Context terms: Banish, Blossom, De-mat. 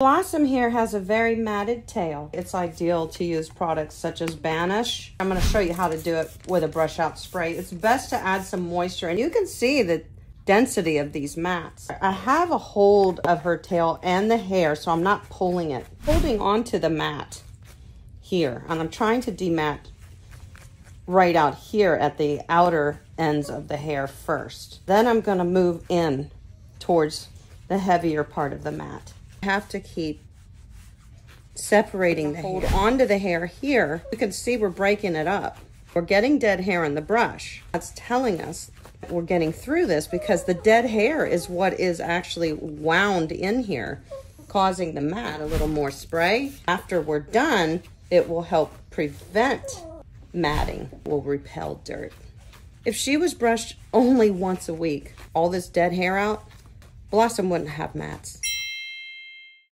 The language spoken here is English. Blossom here has a very matted tail. It's ideal to use products such as Banish. I'm going to show you how to do it with a brush out spray. It's best to add some moisture, and you can see the density of these mats. I have a hold of her tail and the hair, so I'm not pulling it. Holding onto the mat here, and I'm trying to demat right out here at the outer ends of the hair first. Then I'm going to move in towards the heavier part of the mat. Have to keep separating the hair. Hold onto the hair here. You can see we're breaking it up. We're getting dead hair in the brush. That's telling us we're getting through this because the dead hair is what is actually wound in here, causing the mat. A little more spray. After we're done, it will help prevent matting. Will repel dirt. If she was brushed only once a week, all this dead hair out, Blossom wouldn't have mats.